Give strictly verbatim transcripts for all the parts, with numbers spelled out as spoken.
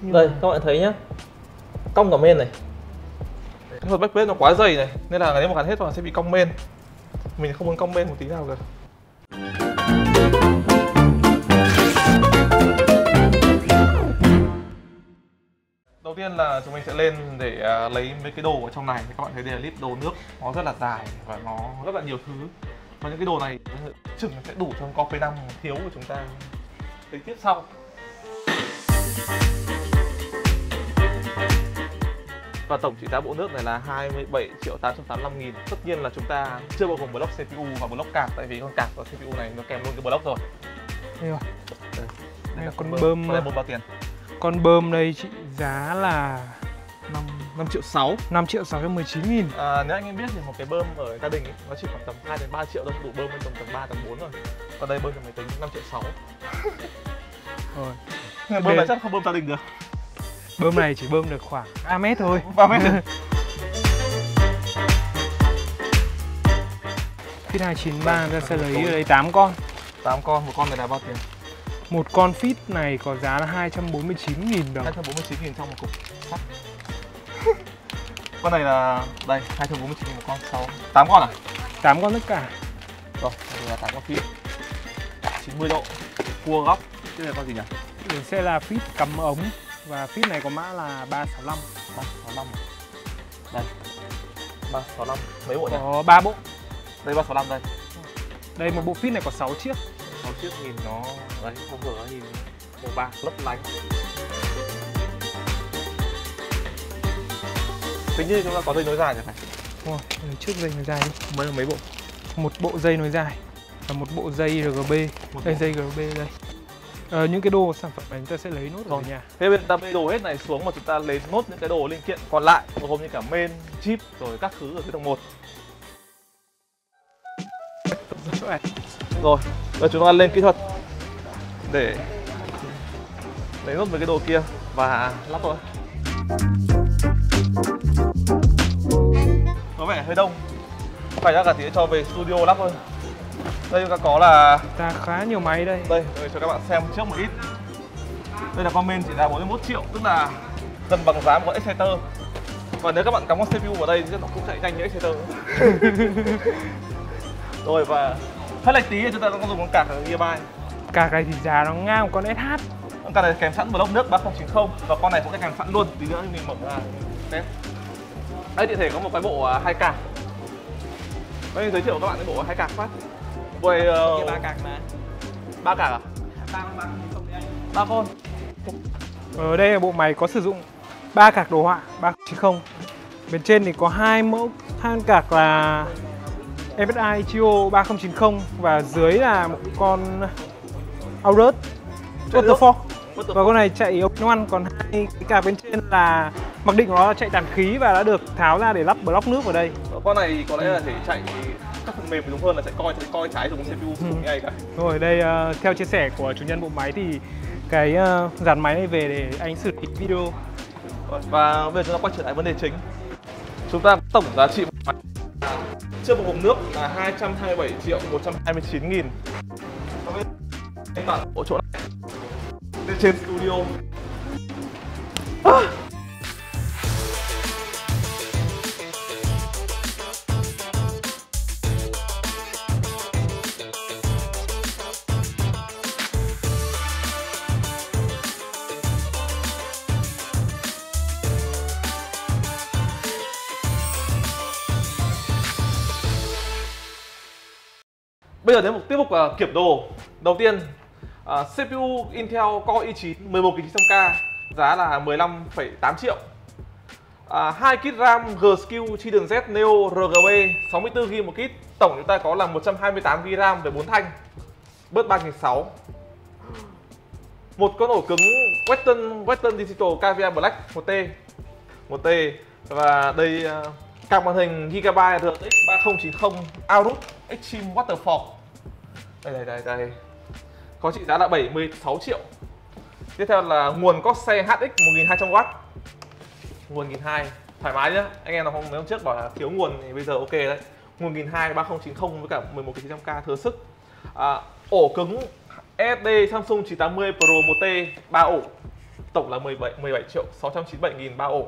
Nhưng đây mà... các bạn thấy nhá, cong cả men này. Cái phần backplate nó quá dày này, nên là nếu mà gắn hết vào sẽ bị cong men. Mình không muốn cong men một tí nào cả. Đầu tiên là chúng mình sẽ lên để lấy mấy cái đồ ở trong này. Các bạn thấy đây là list đồ nước, nó rất là dài và nó rất là nhiều thứ. Và những cái đồ này chừng sẽ đủ trong con pê năm thiếu của chúng ta tới tiếp sau. Và tổng trị giá bộ nước này là hai mươi bảy triệu tám trăm tám mươi lăm nghìn. Tất nhiên là chúng ta chưa bao gồm block xê pê u và block card, tại vì con card và xê pê u này nó kèm luôn cái block rồi. Đây rồi. Đây, đây là con bơm, bơm. Đây là một bao tiền. Con bơm đây trị giá là năm triệu sáu. năm triệu sáu trăm mười chín nghìn. À, nếu anh em biết thì một cái bơm ở gia đình ấy, nó chỉ khoảng tầm hai đến ba triệu thôi, đủ bơm lên tầm tầm ba tầm bốn rồi. Còn đây bơm cho máy tính năm triệu sáu. Rồi. Bơm đây... này chắc không bơm gia đình được. Bơm này chỉ bơm được khoảng ba mét thôi. ba mét. Fit hai chín ba ra sẽ lấy ở đây tám con. tám con, một con này là bao tiền? Một con fit này có giá là hai trăm bốn mươi chín nghìn đồng. hai trăm bốn mươi chín nghìn trong một cục sắt. Con này là đây, hai trăm bốn mươi chín nghìn một con, sáu tám con à? tám con tất cả. Rồi, đây là tám con fit. chín mươi độ, cua góc. Cái này là con gì nhỉ? Mình sẽ là fit cắm ống. Và fit này có mã là ba sáu năm. ba sáu năm. Đây. ba sáu năm mấy bộ nhỉ? Có ba bộ. Đây ba sáu năm đây. Đây một bộ fit này có sáu chiếc. sáu chiếc nhìn nó đấy, không vừa nhìn màu bạc lấp lánh. Tính như chúng ta có dây nối dài này này. Ôi, trước dây nối dài đi. Mấy mấy bộ? Một bộ dây nối dài và một bộ dây rờ giê bê. Một đây bộ. Dây rờ giê bê đây. Ờ, những cái đồ sản phẩm này chúng ta sẽ lấy nốt rồi nha. Thế bên ta bê đồ hết này xuống mà chúng ta lấy nốt những cái đồ linh kiện còn lại, bao gồm như cả main, chip rồi các thứ ở cái đồng một. Rồi, giờ chúng ta lên kỹ thuật để lấy nốt mấy cái đồ kia và lắp thôi. Có vẻ hơi đông, phải ra cả tí cho về studio lắp thôi. Đây chúng ta có là ta khá nhiều máy đây. Đây, tôi cho các bạn xem trước một ít. Đây là con main chỉ giá bốn mươi mốt triệu, tức là gần bằng giá một con Exciter. Và nếu các bạn cắm con xê pê u vào đây thì nó cũng chạy nhanh như Exciter. Rồi và hết lệch tí thì chúng ta có dùng con cạc ở Gigabyte. Cạc này thì giá nó ngang con ét hát. Con cạc này kèm sẵn block nước ba không chín không và con này cũng sẽ kèm sẵn luôn. Tí nữa mình mở ra test. Đây địa thể có một cái bộ hai cạc. Đây giới thiệu các bạn cái bộ hai cạc phát. Vậy ba cạc mà. Ba cạc à? Ba con, ba con. Ba con. Ở đây là bộ máy có sử dụng ba cạc đồ họa ba chín không. Bên trên thì có hai mẫu than cạc là em ét i Trio ba không chín không và dưới là một con Aorus Waterfall. Và con này chạy open one, còn hai cái cạc bên trên là mặc định của nó chạy tản khí và đã được tháo ra để lắp block nước vào đây. Con này có lẽ là để chạy các phần mềm đúng hơn là chạy coi chạy coi trái dùng xê pê u như này cả. Rồi đây uh, theo chia sẻ của chủ nhân bộ máy thì cái uh, dàn máy này về để anh xử lý video. Và bây giờ chúng ta quay trở lại vấn đề chính. Chúng ta tổng giá trị bộ máy chưa bao gồm nước là hai trăm hai mươi bảy triệu một trăm hai mươi chín nghìn. Các bạn ở chỗ này lên trên studio. À. Bây giờ đến một tiết mục là kiểm đồ. Đầu tiên, uh, xê pê u Intel Core i chín mười một nghìn chín trăm K giá là mười lăm phẩy tám triệu. Hai uh, kit RAM G-Skill Trident Z Neo rờ giê bê sáu mươi tư gi-ga-bai một kit. Tổng chúng ta có là một trăm hai mươi tám gi-ga-bai RAM với bốn thanh. Bớt ba nghìn sáu trăm. Một con ổ cứng Western Western Digital Caviar Black một tê. một tê và đây uh, card màn hình Gigabyte rờ tê ích ba không chín không Aorus Extreme Waterfall. Đây đây đây đây. Có trị giá là bảy mươi sáu triệu. Tiếp theo là nguồn Corsair hát ích một nghìn hai trăm oát. Nguồn một nghìn hai trăm, thoải mái nhá. Anh em nào không mấy hôm trước bảo là thiếu nguồn thì bây giờ ok đấy. Nguồn một nghìn hai trăm ba không chín không với cả mười một nghìn chín trăm K thừa sức. À, ổ cứng ét đê Samsung chín tám mươi Pro một tê ba ổ. tổng là mười bảy triệu sáu trăm chín mươi bảy nghìn ba ổ.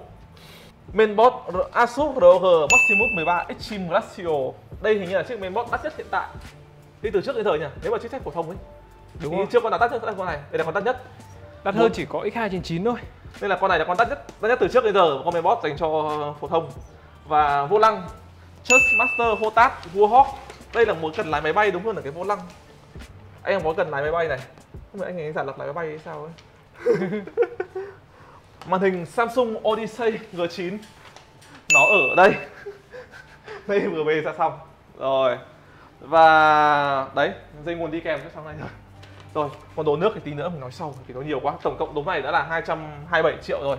Mainboard a sus rờ o giê Maximus mười ba Extreme Glacial. Đây hình như là chiếc mainboard đắt nhất hiện tại. Đi từ trước đến thời nhỉ? Nếu mà chiếc sách phổ thông ấy. Đúng thì chưa con nào đắt nhất con này. Đây là con đắt nhất. Đắt hơn chỉ có X hai chín chín thôi. Nên là con này là con đắt nhất, đắt nhất từ trước đến giờ, con mainboard dành cho phổ thông. Và vô lăng Thrustmaster HOTAS Warthog. Đây là một cần lái máy bay đúng hơn là cái vô lăng. Anh em có cần lái máy bay này. Không phải anh ấy giả lập lái máy bay hay sao ấy. Màn hình Samsung Odyssey G chín. Nó ở đây. Đây vừa về ra xong. Rồi. Và đấy, dây nguồn đi kèm sang này rồi. Rồi, còn đồ nước thì tí nữa mình nói sau vì nó nhiều quá. Tổng cộng đốm này đã là hai trăm hai mươi bảy triệu rồi.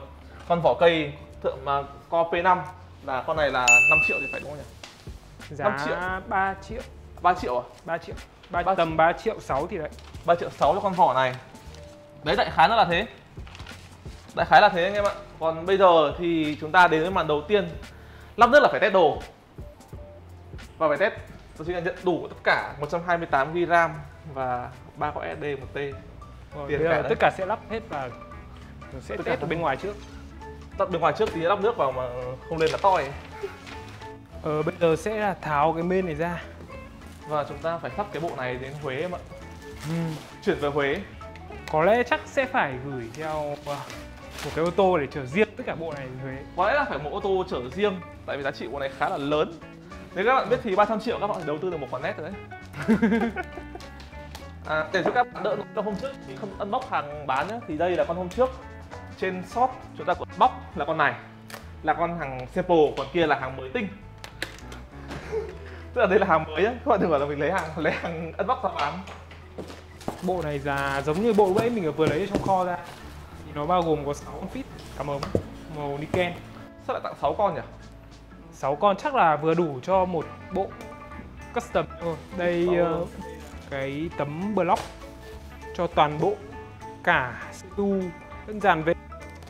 Con vỏ cây thượng mà Core pê năm là con này là năm triệu thì phải đúng không nhỉ? Giá năm triệu. ba triệu. ba triệu à? ba triệu. ba, ba tầm ba triệu sáu thì đấy. ba triệu sáu cho con vỏ này. Đấy, đại khái nó là thế. Đại khái là thế anh em ạ. Còn bây giờ thì chúng ta đến với màn đầu tiên. Lắp nước là phải test đồ. Và phải test tôi xin nhận đủ tất cả một trăm hai mươi tám gi-ga-bai RAM và ba con ét đê một T. Tiền cả tất cả sẽ lắp hết và sẽ tất test ở bên ngoài trước. Tắt bên ngoài trước thì lắp nước vào mà không lên là toi. Ờ, bây giờ sẽ là tháo cái main này ra. Và chúng ta phải sắp cái bộ này đến Huế em ạ. Ừ. Chuyển về Huế. Có lẽ chắc sẽ phải gửi theo một cái ô tô để chở riêng tất cả bộ này đến Huế. Có lẽ là phải một ô tô chở riêng. Tại vì giá trị bộ này khá là lớn. Nếu các bạn biết thì ba trăm triệu các bạn đầu tư được một quả nét rồi đấy. À, để cho các bạn đỡ con hôm trước thì không unbox hàng bán nhé. Thì đây là con hôm trước. Trên shop chúng ta có unbox là con này. Là con hàng sample, còn kia là hàng mới tinh. Tức là đây là hàng mới á, các bạn đừng bảo là mình lấy hàng lấy hàng unbox ra bán. Bộ này là giống như bộ bẫy mình vừa lấy ở trong kho ra. Thì nó bao gồm có sáu con fit, cảm ơn, màu nickel. Sao lại tặng sáu con nhỉ? sáu con chắc là vừa đủ cho một bộ custom thôi. Đây uh, cái tấm block cho toàn bộ cả xê pê u, đơn giản về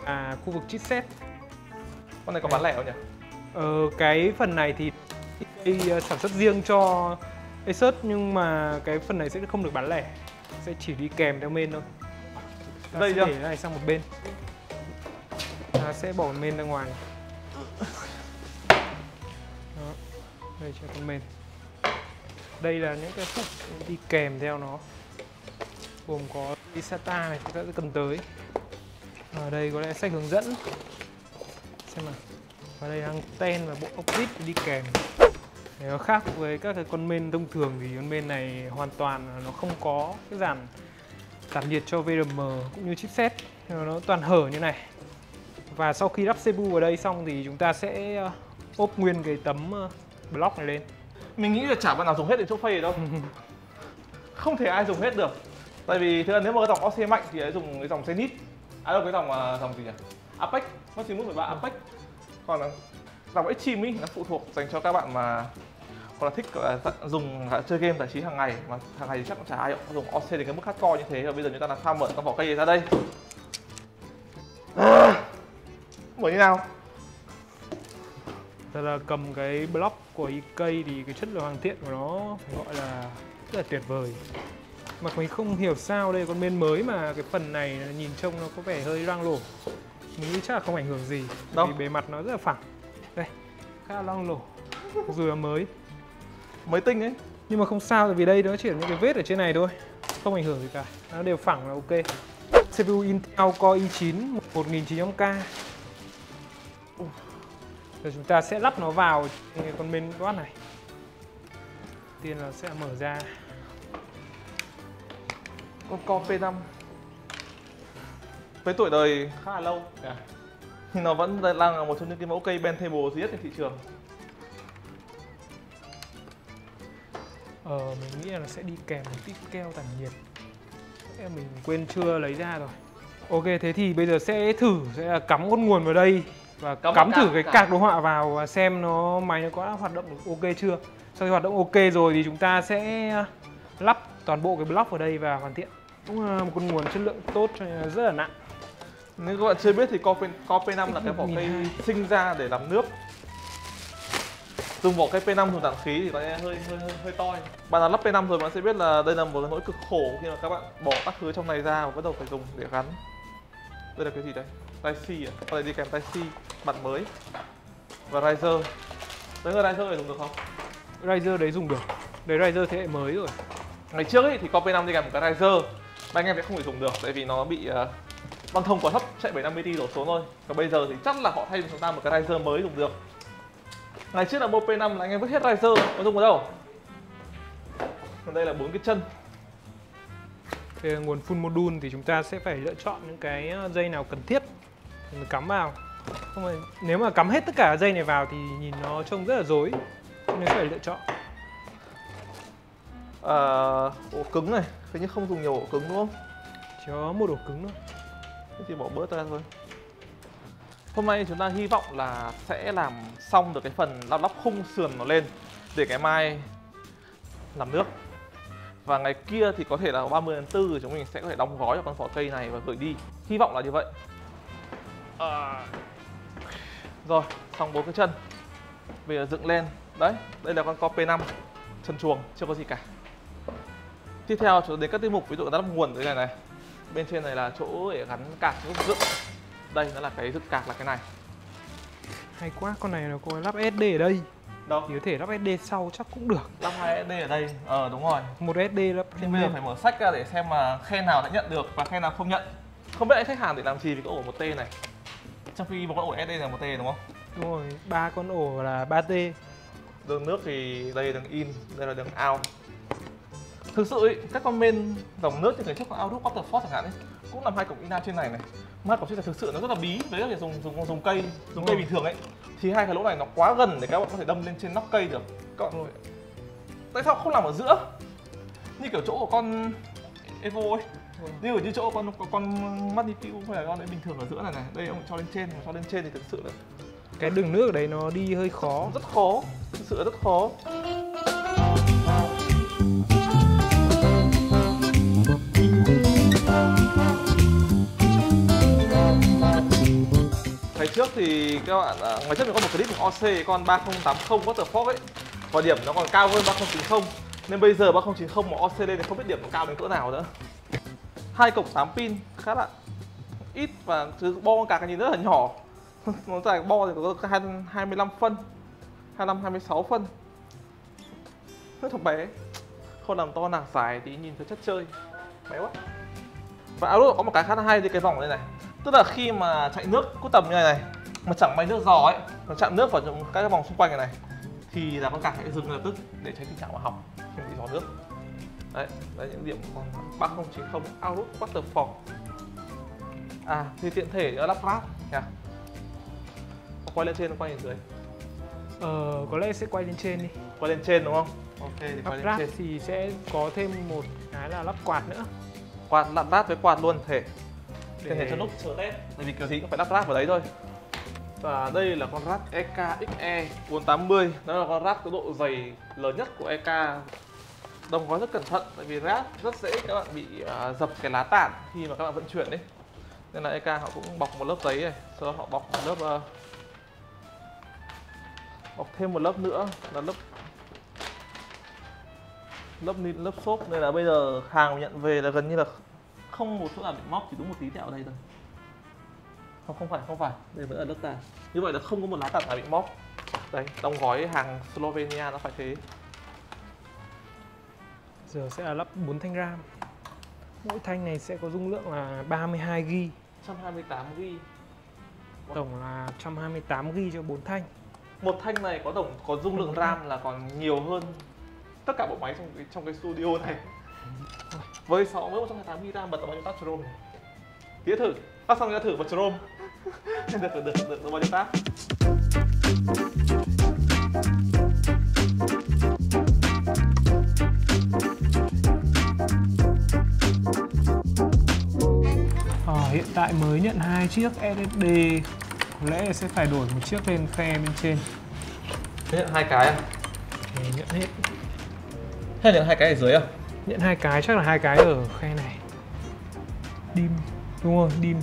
à, khu vực chipset. Con này có bán lẻ không nhỉ? Ờ, cái phần này thì sản xuất riêng cho ASUS nhưng mà cái phần này sẽ không được bán lẻ, sẽ chỉ đi kèm theo main thôi. Ta đây sẽ để này sang một bên, ta sẽ bỏ main ra ngoài. Đó. Đây cho con main. Đây là những cái phút đi kèm theo nó, gồm có đi SATA này chúng ta sẽ cần tới. Ở đây có lẽ sách hướng dẫn, xem nào. Và đây là anten và bộ ốc vít đi kèm. Nếu khác với các cái con main thông thường thì con main này hoàn toàn nó không có cái dàn tản nhiệt cho vê rờ em cũng như chipset, nó toàn hở như này. Và sau khi lắp xê pê u vào đây xong thì chúng ta sẽ ốp nguyên cái tấm block này lên. Mình nghĩ là chả bạn nào dùng hết đến chỗ phê đâu. Không thể ai dùng hết được. Tại vì thưa nếu mà cái dòng ô xê mạnh thì hãy dùng cái dòng Zenith. À đâu cái dòng dòng gì nhỉ? Apex, Maximus mười ba Apex. Còn là dòng Extreme ấy, nó phụ thuộc dành cho các bạn mà hoặc là thích uh, dùng uh, chơi game giải trí hàng ngày, mà hàng ngày thì chắc cũng chả ai cũng dùng ô xê đến cái mức hardcore như thế. Và bây giờ chúng ta làm sao mở con vỏ cây ra đây. À, mở như nào? Thật là cầm cái block của e ca thì cái chất lượng hoàn thiện của nó phải gọi là rất là tuyệt vời. Mà mình không hiểu sao đây con main mới mà cái phần này nhìn trông nó có vẻ hơi loang lổ. Mình nghĩ chắc là không ảnh hưởng gì đâu. Vì bề mặt nó rất là phẳng. Đây, khá là loang lổ. Dù là mới Mới tinh ấy. Nhưng mà không sao, vì đây nó chỉ là những cái vết ở trên này thôi. Không ảnh hưởng gì cả, nó đều phẳng là ok. xê pê u Intel Core i chín một nghìn chín trăm K. Rồi chúng ta sẽ lắp nó vào con mainboard này. Tiên là sẽ mở ra con Core pê năm với tuổi đời khá là lâu, yeah. Nhưng nó vẫn đang là một trong những cái mẫu cây bendable duy nhất trên thị trường. Ờ, mình nghĩ là nó sẽ đi kèm một tí keo tản nhiệt. Mình quên chưa lấy ra rồi. Ok, thế thì bây giờ sẽ thử, sẽ là cắm con nguồn vào đây và cắm, cắm thử cả, cái cả. card đồ họa vào và xem nó máy nó có hoạt động được ok chưa. Sau khi hoạt động ok rồi thì chúng ta sẽ lắp toàn bộ cái block vào đây và hoàn thiện. Cũng là một con nguồn chất lượng tốt, rất là nặng. Nếu các bạn chưa biết thì Core pê năm là cái vỏ cây sinh ra để làm nước. Dùng vỏ cây pê năm dùng tản khí thì nó hơi hơi hơi, hơi toi. Bạn đã lắp pê năm rồi bạn sẽ biết là đây là một nỗi cực khổ khi mà các bạn bỏ các thứ trong này ra và bắt đầu phải dùng để gắn. Đây là cái gì đây? Type C à? Con này đi kèm Type C mặt mới. Và riser. Đấy, cái riser này dùng được không? Riser đấy dùng được. Đấy, riser thế hệ mới rồi. Ngày trước ấy thì con pê năm đi kèm một cái riser mà anh em sẽ không thể dùng được, tại vì nó bị uh, băng thông quá thấp, chạy bảy năm mươi ti đổ số thôi. Còn bây giờ thì chắc là họ thay cho chúng ta một cái riser mới dùng được. Ngày trước là mua pê năm là anh em vứt hết riser, có dùng ở đâu? Còn đây là bốn cái chân. Thì nguồn full module thì chúng ta sẽ phải lựa chọn những cái dây nào cần thiết mình cắm vào. Không phải, nếu mà cắm hết tất cả dây này vào thì nhìn nó trông rất là rối, nên phải lựa chọn. À, ổ cứng này, thế nhưng không dùng nhiều ổ cứng đúng không? Chỉ có một ổ cứng thôi. Thế thì bỏ bớt ra thôi. Hôm nay chúng ta hy vọng là sẽ làm xong được cái phần lắp lắp khung sườn nó lên để ngày mai làm nước. Và ngày kia thì có thể là ba mươi tháng tư chúng mình sẽ có thể đóng gói vào con vỏ cây này và gửi đi. Hy vọng là như vậy. À... Rồi, xong bốn cái chân. Bây giờ dựng lên. Đấy, đây là con co pê năm. Chân chuồng, chưa có gì cả. Tiếp theo chúng ta đến các tiết mục, ví dụ lắp nguồn thế này này. Bên trên này là chỗ để gắn cạc giúp dựng. Đây nó là cái dựng cạc là cái này. Hay quá, con này nó có lắp ét đê ở đây. Đâu? Thì có thể lắp ét đê sau chắc cũng được. Lắp hai ét đê ở đây, ờ đúng rồi. Một ét đê lắp. Thì bây giờ phải mở sách ra để xem mà khe nào đã nhận được và khe nào không nhận. Không biết khách hàng để làm gì vì có ổ một tê này. Trong khi một con ổ ét đê là một tê đúng không? Đúng rồi, ba con ổ là ba tê. Đường nước thì đây là đường in, đây là đường out. Thực sự ý, các con main dòng nước trên cái chiếc Aorus Waterforce chẳng hạn ấy, cũng làm hai cổng in out trên này này. Mà cổng trên này thực sự nó rất là bí, đấy là dùng dùng dùng cây, dùng cây bình thường ấy. Thì hai cái lỗ này nó quá gần để các bạn có thể đâm lên trên nóc cây được. Còn rồi. Tại sao không làm ở giữa? Như kiểu chỗ của con Evo ấy. Ừ. Như kiểu như chỗ của con con Magnifico hay là con đấy bình thường ở giữa này này. Đây ông cho lên trên, cho lên trên thì thực sự là cái đường nước ở đấy nó đi hơi khó, rất khó, thực sự là rất khó. Ngày trước thì các bạn, ngày trước mình có một clip của o xê con ba không tám không Waterforce ấy, và điểm nó còn cao hơn ba không chín không, nên bây giờ ba không chín không mà o xê lên thì không biết điểm nó cao đến cỡ nào nữa. Hai cổng tám pin khá là ít và chứ bo cả cái nhìn rất là nhỏ. Nó dài bo thì có hai mươi lăm phân, hai mươi lăm, hai mươi sáu phân. Rất thằng bé. Không làm to nàng dài thì nhìn thấy chất chơi. Bé quá. Và Aorus có một cái khá là hay thì cái vòng này này. Tức là khi mà chạy nước có tầm như này này, mà chẳng may nước giò ấy, nó chạm nước vào những các cái vòng xung quanh này này, thì là con cạc hãy dừng lập tức để tránh tình trạng mà hỏng khi bị giò nước. Đấy, đấy những điểm của con ba không chín không Aorus Waterforce. À, thì tiện thể lắp ráp nha. Quay lên trên, quay lên dưới. Ờ, có lẽ sẽ quay lên trên đi. Quay lên trên đúng không? Ok, thì quay lên trên. Thì sẽ có thêm một cái là lắp quạt nữa. Quạt lặn lát với quạt luôn thể. Để, để cho nút chờ test. Tại vì kiểu gì cũng phải lắp ráp vào đấy thôi. Và đây là con rác E K X E bốn tám mươi. Đó là con rác có độ dày lớn nhất của e ca. Đóng gói rất cẩn thận. Tại vì rác rất dễ các bạn bị uh, dập cái lá tản khi mà các bạn vận chuyển đấy. Nên là e ca họ cũng bọc một lớp giấy này. Sau đó họ bọc một lớp... Uh, bọc thêm một lớp nữa là lớp lớp lớp xốp, nên là bây giờ hàng nhận về là gần như là không một chỗ nào bị móc, chỉ đúng một tí tẹo ở đây thôi. Không, không phải, không phải, đây vẫn là lớp tàn. Như vậy là không có một lá tàn nào bị móc. Đấy, đóng gói hàng Slovenia nó phải thế. Giờ sẽ là lắp bốn thanh RAM. Mỗi thanh này sẽ có dung lượng là ba mươi hai gi-ga-bai, một trăm hai mươi tám gi-ga-bai. Tổng là một trăm hai mươi tám gi-ga-bai cho bốn thanh. Một thanh này có tổng có dung lượng RAM là còn nhiều hơn tất cả bộ máy trong cái, trong cái studio này. Với sáu mươi, một trăm hai mươi tám gi-ga-bai RAM bật vào bao nhiêu tab Chrome này? Tía thử, tắt xong ra thử bật Chrome. Được, được, được, được, được bao nhiêu tab? Ờ, hiện tại mới nhận hai chiếc ét ét đê. Có lẽ sẽ phải đổi một chiếc lên khe bên trên. Nhận hai cái à? Để nhận hết. Thế nhận hai cái ở dưới à? Nhận hai cái, chắc là hai cái ở khe này. Dim, đúng rồi, dim.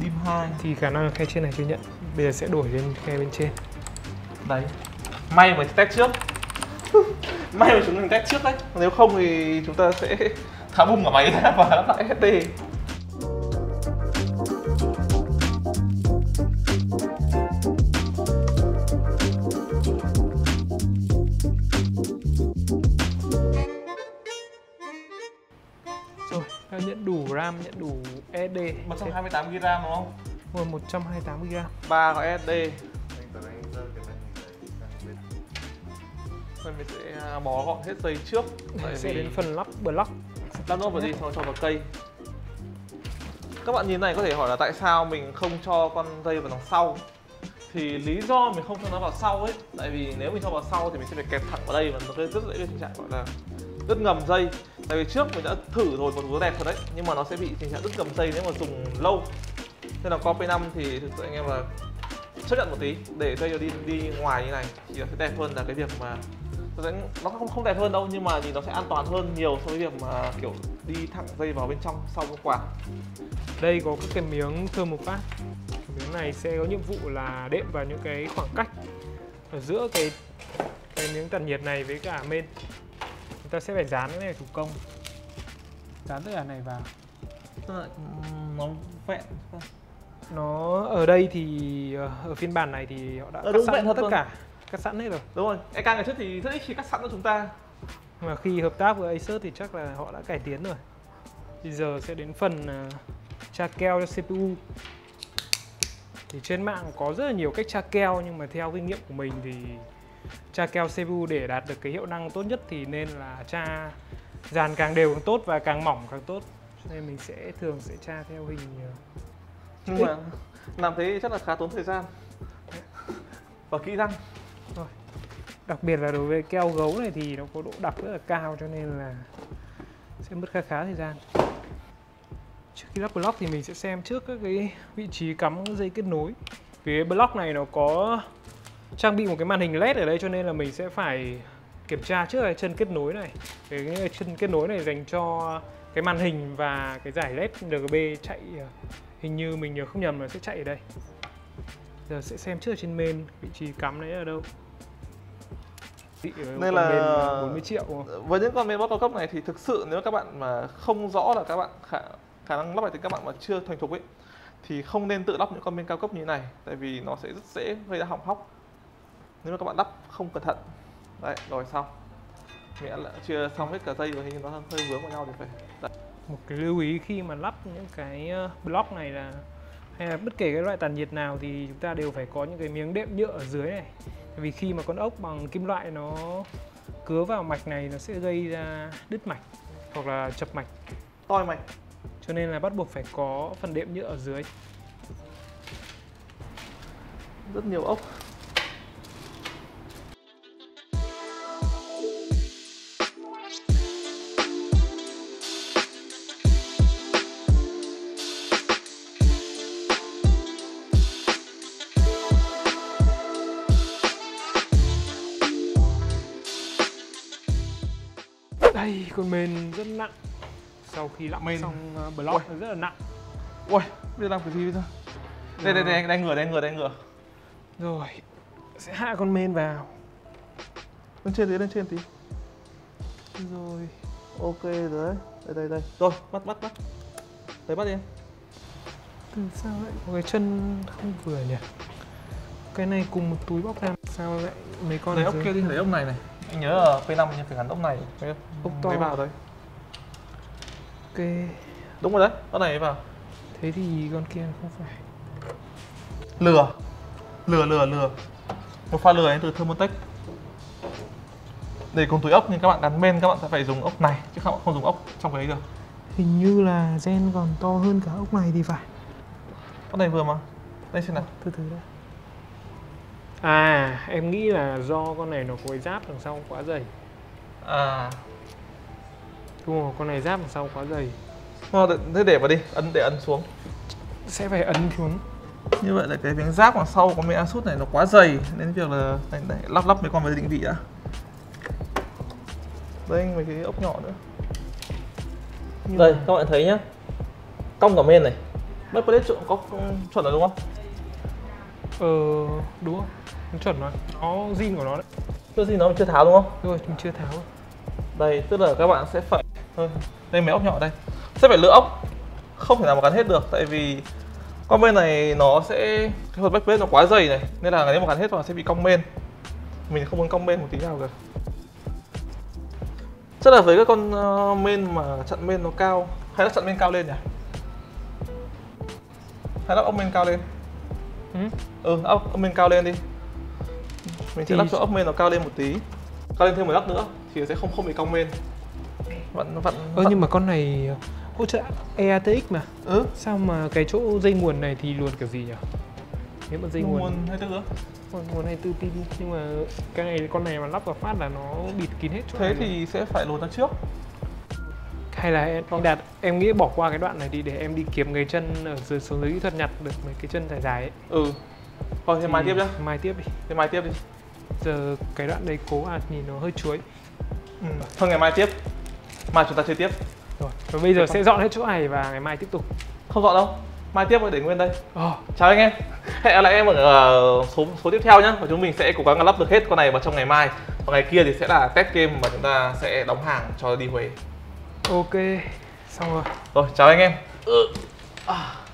Dim hai. Thì khả năng là khe trên này chưa nhận. Bây giờ sẽ đổi lên khe bên trên. Đấy. May mà test trước. May mà chúng mình test trước đấy. Nếu không thì chúng ta sẽ tháo bung cả máy ra và lắp lại ét đê. đủ RAM, nhận đủ ét đê. một trăm hai mươi tám gi-ga-bai RAM đúng không? Rồi một trăm hai mươi tám gi-ga-bai. ba có ét đê. Mình sẽ bó gọn hết dây trước. Mình sẽ đến phần lắp block. Lắp nốt vào gì? Xong cho vào cây. Các bạn nhìn này có thể hỏi là tại sao mình không cho con dây vào đằng sau. Thì lý do mình không cho nó vào sau ấy, tại vì nếu mình cho vào sau thì mình sẽ phải kẹt thẳng vào đây và nó sẽ rất dễ tình trạng gọi là đứt ngầm dây. Tại vì trước mình đã thử rồi, một thứ đẹp thật đấy, nhưng mà nó sẽ bị tình trạng đứt ngầm dây nếu mà dùng lâu. Nên là Core pê năm thì thực sự anh em là chấp nhận một tí, để dây đi đi ngoài như này thì nó sẽ đẹp hơn là cái việc mà nó không không đẹp hơn đâu, nhưng mà thì nó sẽ an toàn hơn nhiều so với việc mà kiểu đi thẳng dây vào bên trong sau quả. Đây có các cái miếng thermoplast. Miếng này sẽ có nhiệm vụ là đệm vào những cái khoảng cách ở giữa cái cái miếng tản nhiệt này với cả mên. Chúng ta sẽ phải dán cái này thủ công. Dán tất cả này vào. Nó vẹn. Nó ở đây thì ở phiên bản này thì họ đã cắt sẵn hết tất cả. Cắt sẵn hết rồi. Đúng rồi. e ca ngày trước thì rất ít khi cắt sẵn cho chúng ta. Mà khi hợp tác với Asus thì chắc là họ đã cải tiến rồi. Bây giờ sẽ đến phần tra keo cho xê pê u. Thì trên mạng có rất là nhiều cách tra keo, nhưng mà theo kinh nghiệm của mình thì tra keo xê pê u để đạt được cái hiệu năng tốt nhất thì nên là tra dàn càng đều càng tốt và càng mỏng càng tốt. Cho nên mình sẽ thường sẽ tra theo hình. Nhưng mà làm thế chắc là khá tốn thời gian và kỹ năng. Rồi. Đặc biệt là đối với keo gấu này thì nó có độ đặc rất là cao, cho nên là sẽ mất khá khá thời gian. Trước khi lắp block thì mình sẽ xem trước các cái vị trí cắm dây kết nối. Vì cái block này nó có trang bị một cái màn hình led ở đây, cho nên là mình sẽ phải kiểm tra trước cái chân kết nối này. Cái chân kết nối này dành cho cái màn hình và cái giải led rờ giê bê chạy, hình như mình nhớ không nhầm là sẽ chạy ở đây. Giờ sẽ xem trước ở trên main vị trí cắm đấy ở đâu. Nên là bốn mươi triệu. Với những con main board cao cấp này thì thực sự nếu các bạn mà không rõ là các bạn khả khả năng lắp này thì các bạn mà chưa thành thục ấy thì không nên tự lắp những con main cao cấp như thế này, tại vì nó sẽ rất dễ gây ra hỏng hóc nếu mà các bạn lắp không cẩn thận. Đấy, rồi xong. Nghĩa là chưa xong hết cả dây rồi, hình nó hơi vướng vào nhau thì phải. Đấy. Một cái lưu ý khi mà lắp những cái block này là hay là bất kể cái loại tản nhiệt nào thì chúng ta đều phải có những cái miếng đệm nhựa ở dưới này. Tại vì khi mà con ốc bằng kim loại nó cứa vào mạch này nó sẽ gây ra đứt mạch hoặc là chập mạch, toi mạch. Cho nên là bắt buộc phải có phần đệm nhựa ở dưới. Rất nhiều ốc. Đây, con mền rất nặng. Sau khi lắp mình... xong block nó rất là nặng. Ui, bây giờ làm cái gì bây giờ? Đây, đây, đây, đang ngửa, đang ngửa, đang ngửa. Rồi, sẽ hạ con main vào. Lên trên tí, lên trên tí. Rồi, ok rồi đấy. Đây, đây, đây. Rồi, bắt, bắt, bắt. Đấy, bắt đi em. Từ sao lại có cái chân không vừa nhỉ? Cái này cùng một túi bóc ra. Sao lại mấy con này ốc kia đi, lấy ốc này này. Anh nhớ là pê năm nhưng phải gắn ốc này. Ốc to vào thôi. Ok. Đúng rồi đấy, con này vào. Thế thì con kia không phải. Lừa. Lừa, lừa, lừa. Một pha lừa đến từ Thermaltake. Để cùng túi ốc nhưng các bạn gắn main các bạn sẽ phải dùng ốc này, chứ các bạn không dùng ốc trong cái ấy được. Hình như là gen còn to hơn cả ốc này thì phải. Con này vừa mà. Đây xem nào. Từ từ đã. À, em nghĩ là do con này nó có cái giáp đằng sau quá dày. À. Đúng rồi, con này giáp đằng sau quá dày. Thôi, thế để vào đi, ấn để ấn xuống. Sẽ phải ấn xuống. Như vậy là cái miếng giáp đằng sau con máy Asus này nó quá dày, nên việc là này, này, lắp lắp mấy con với định vị đã. Đây, mấy cái ốc nhỏ nữa. Nhưng đây, mà... các bạn thấy nhá. Cong cả bên này. Mấy plate chuẩn có chuẩn rồi đúng không? Ờ, đúng không? Nó chuẩn rồi, nó zin của nó đấy. Cái gì nó mình chưa tháo đúng không? Đúng rồi, mình chưa tháo. Đây, tức là các bạn sẽ phải thôi. Đây mấy ốc nhỏ đây. Sẽ phải lựa ốc. Không thể nào mà gắn hết được, tại vì con bên này nó sẽ cái phần backplate nó quá dày này, nên là nếu mà gắn hết vào sẽ bị cong bên. Mình không muốn cong bên một tí nào cả. Chắc là với các con main mà chặn main nó cao Hay lắp sẵn bên cao lên nhỉ? Hay lắp ốc bên cao lên? Ừ, ừ ốc, ốc bên cao lên đi. Mình sẽ lắp cho ốc bên nó cao lên một tí. Cao lên thêm một lắp nữa thì sẽ không không bị cong bên. Vẫn, vẫn, ừ, nhưng mà con này hỗ trợ a tê ích mà. Ừ. Sao mà cái chỗ dây nguồn này thì luôn kiểu gì nhỉ? Nếu mà dây nguồn, nguồn hai mươi tư nguồn hai mươi tư pin, nhưng mà cái này con này mà lắp vào phát là nó bịt kín hết chỗ. Thế thì rồi. Sẽ phải lột ra trước. Hay là em, em đạt em nghĩ bỏ qua cái đoạn này đi để em đi kiếm cái chân ở dưới xuống dưới kỹ thuật nhặt được mấy cái chân dài dài ấy. Ừ. Thôi thì mai tiếp nhá. Mai tiếp đi. Thế mai tiếp đi. Giờ cái đoạn đấy cố à nhìn nó hơi chuối. Ừ. Thôi ngày mai tiếp. Mai chúng ta chơi tiếp. Rồi. Và bây giờ sẽ dọn hết chỗ này và ngày mai tiếp tục. Không dọn đâu. Mai tiếp để nguyên đây. Oh. Chào anh em. Hẹn gặp lại em ở số số tiếp theo nhé. Và chúng mình sẽ cố gắng lắp được hết con này vào trong ngày mai. Và ngày kia thì sẽ là test game mà chúng ta sẽ đóng hàng cho đi Huế. Ok, xong rồi. Rồi, chào anh em. Ừ. À.